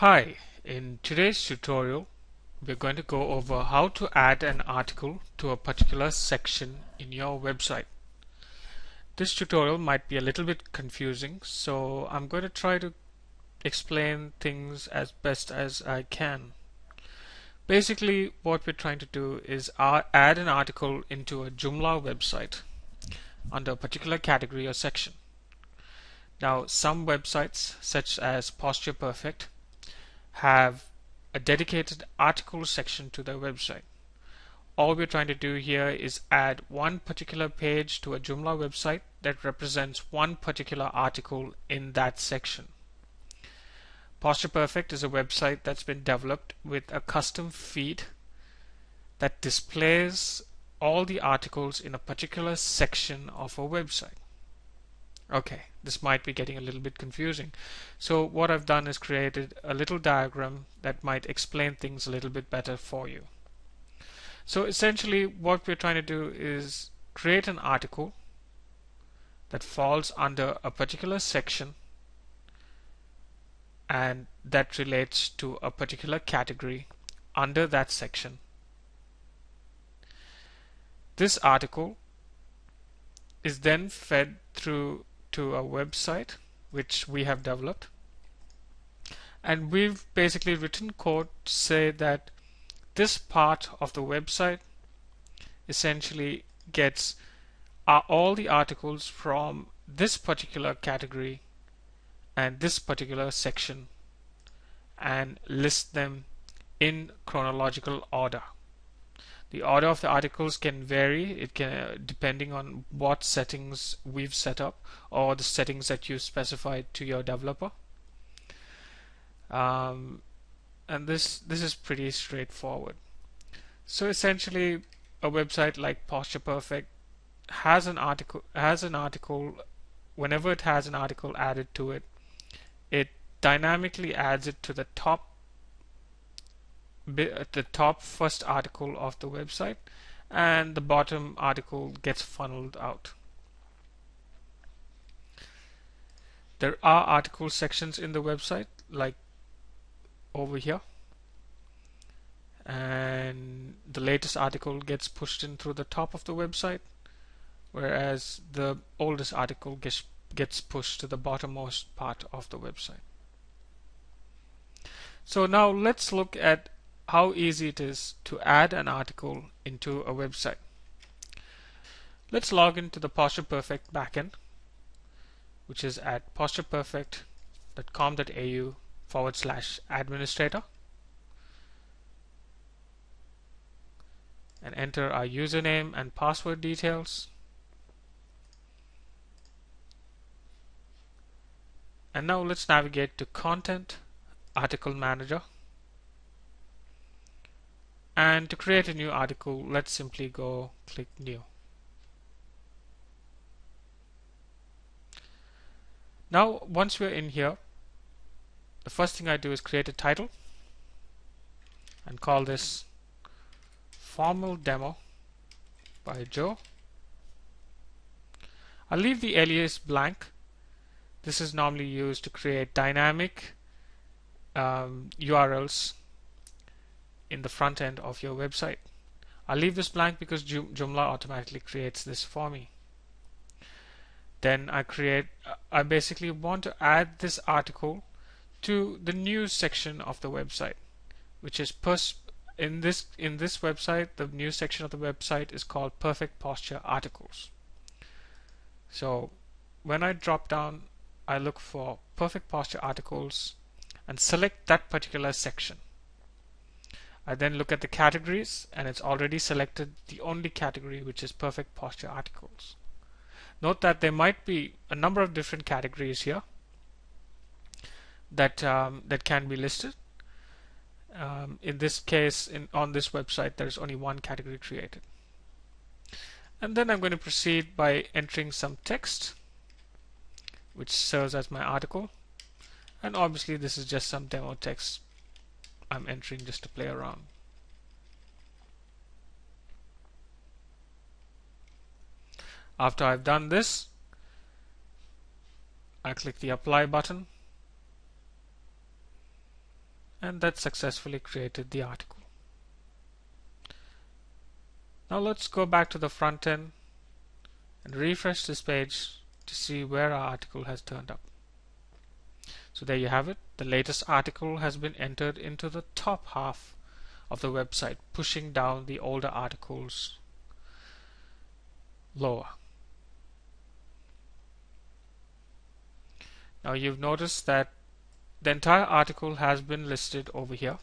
Hi, in today's tutorial we're going to go over how to add an article to a particular section in your website. This tutorial might be a little bit confusing, so I'm going to try to explain things as best as I can. Basically what we're trying to do is add an article into a Joomla website under a particular category or section. Now some websites such as Posture Perfect have a dedicated article section to their website. All we're trying to do here is add one particular page to a Joomla website that represents one particular article in that section. Posture Perfect is a website that's been developed with a custom feed that displays all the articles in a particular section of a website. Okay, this might be getting a little bit confusing. So what I've done is created a little diagram that might explain things a little bit better for you. So essentially what we're trying to do is create an article that falls under a particular section and that relates to a particular category under that section. This article is then fed through to a website which we have developed, and we've basically written code to say that this part of the website essentially gets all the articles from this particular category and this particular section and lists them in chronological order. The order of the articles can vary, it can depending on what settings we've set up or the settings that you specified to your developer. And this is pretty straightforward. So essentially, a website like Posture Perfect has an article. Whenever it has an article added to it, it dynamically adds it to the top. At the top first article of the website, and the bottom article gets funneled out. There are article sections in the website like over here, and the latest article gets pushed in through the top of the website, whereas the oldest article gets pushed to the bottommost part of the website. So now let's look at how easy it is to add an article into a website. Let's log into the Posture Perfect backend, which is at postureperfect.com.au/administrator, and enter our username and password details. And now let's navigate to Content, Article Manager. And to create a new article, let's simply go click New. Now, once we're in here, the first thing I do is create a title and call this Formal Demo by Joe. I'll leave the alias blank. This is normally used to create dynamic URLs in the front end of your website. I'll leave this blank because Joomla automatically creates this for me. Then I basically want to add this article to the news section of the website, which is in this website. The news section of the website is called Perfect Posture Articles. So when I drop down, I look for Perfect Posture Articles and select that particular section. I then look at the categories, and it's already selected the only category, which is Perfect Posture Articles. Note that there might be a number of different categories here that that can be listed. In this case, on this website, there's only one category created. And then I'm going to proceed by entering some text, which serves as my article. And obviously, this is just some demo text I'm entering just to play around. After I've done this, I click the apply button and that successfully created the article. Now let's go back to the front end and refresh this page to see where our article has turned up. So there you have it. The latest article has been entered into the top half of the website, pushing down the older articles lower. Now you've noticed that the entire article has been listed over here.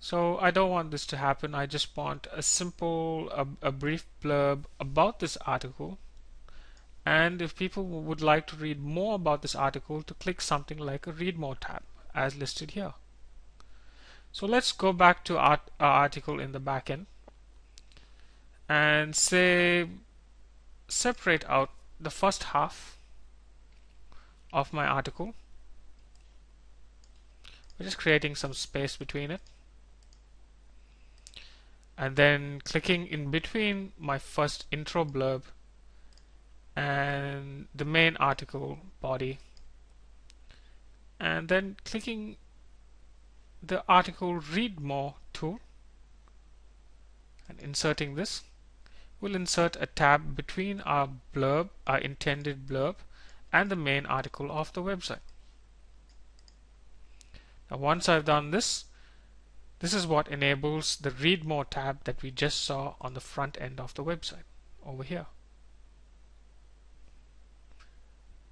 So I don't want this to happen. I just want a simple, a brief blurb about this article. And if people would like to read more about this article, to click something like a Read More tab as listed here. So let's go back to our article in the back end and say separate out the first half of my article. We're just creating some space between it, and then clicking in between my first intro blurb and the main article body, and then clicking the article Read More tool and inserting this. We'll insert a tab between our blurb, our intended blurb, and the main article of the website. Now once I've done this, this is what enables the Read More tab that we just saw on the front end of the website over here.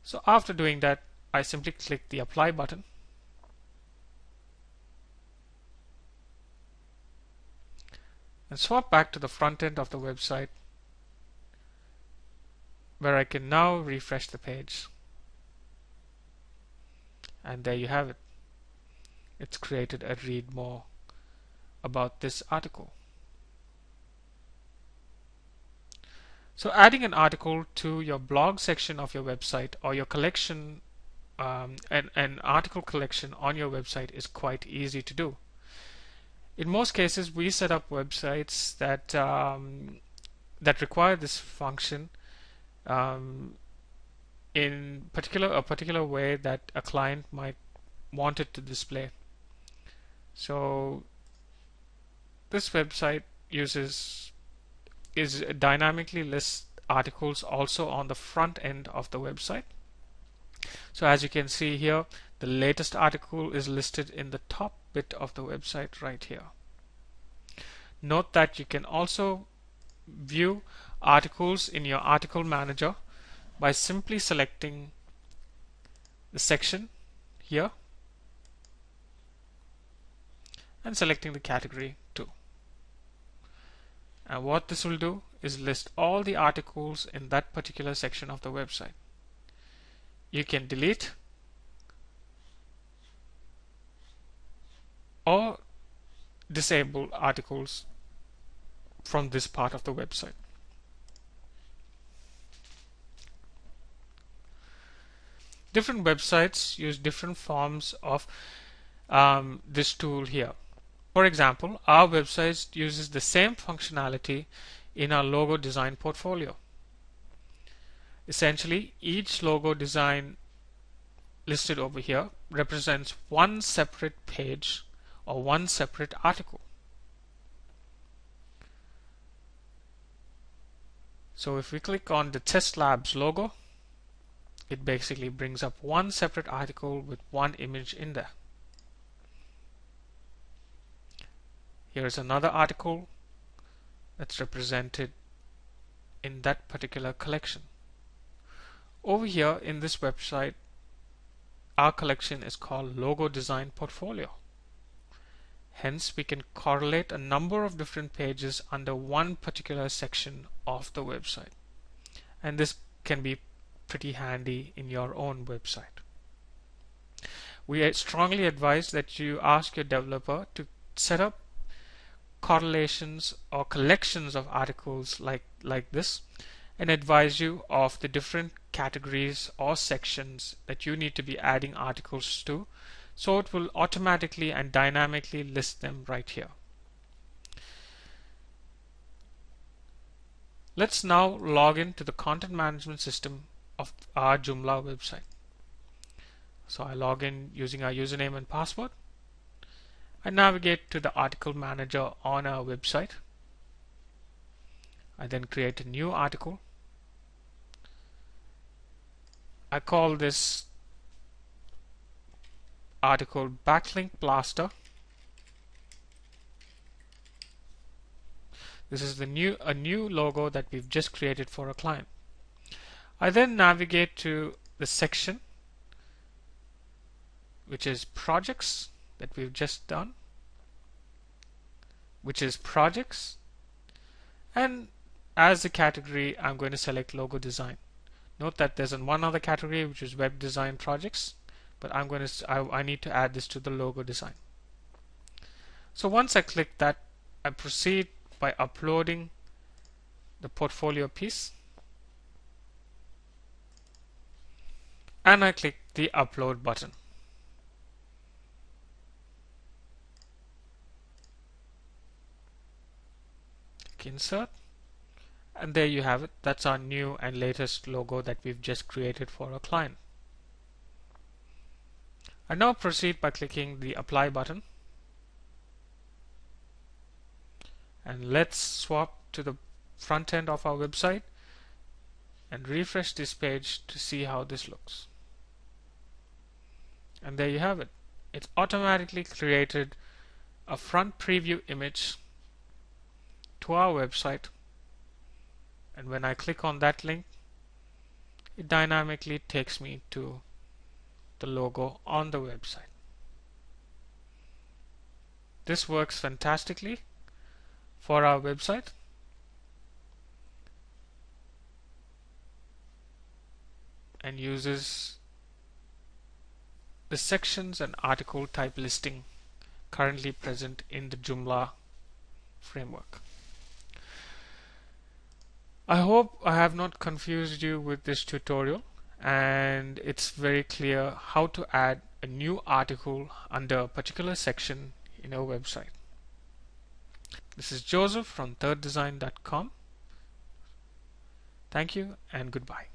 So after doing that, I simply click the Apply button. And swap back to the front end of the website, where I can now refresh the page. And there you have it. It's created a Read More about this article. So adding an article to your blog section of your website, or your collection, an article collection on your website, is quite easy to do. In most cases, we set up websites that that require this function in a particular way that a client might want it to display. So this website is dynamically lists articles also on the front end of the website. So as you can see here, the latest article is listed in the top bit of the website right here. Note that you can also view articles in your article manager by simply selecting the section here and selecting the category too. And what this will do is list all the articles in that particular section of the website. You can delete or disable articles from this part of the website. Different websites use different forms of this tool here. For example, our website uses the same functionality in our logo design portfolio. Essentially, each logo design listed over here represents one separate page or one separate article. So if we click on the Test Labs logo, it basically brings up one separate article with one image in there. Here is another article that's represented in that particular collection. Over here in this website, our collection is called Logo Design Portfolio. Hence, we can correlate a number of different pages under one particular section of the website. And this can be pretty handy in your own website. We strongly advise that you ask your developer to set up correlations or collections of articles like this, and advise you of the different categories or sections that you need to be adding articles to. So it will automatically and dynamically list them right here. Let's now log in to the content management system of our Joomla website. So I log in using our username and password, and navigate to the article manager on our website. I then create a new article. I call this article Backlink Blaster. This is a new logo that we've just created for a client. I then navigate to the section which is projects that we've just done, and as a category I'm going to select logo design. Note that there's one other category which is web design projects, but I'm going to I need to add this to the logo design. So once I click that, I proceed by uploading the portfolio piece, and I click the upload button. Insert, and there you have it. That's our new and latest logo that we've just created for our client. I now proceed by clicking the apply button, and let's swap to the front end of our website and refresh this page to see how this looks. And there you have it. It's automatically created a front preview image to our website, and when I click on that link, it dynamically takes me to the logo on the website. This works fantastically for our website. And uses the sections and article type listing currently present in the Joomla framework. I hope I have not confused you with this tutorial, and it's very clear how to add a new article under a particular section in our website. This is Joseph from 3rddesigncom. Thank you and goodbye.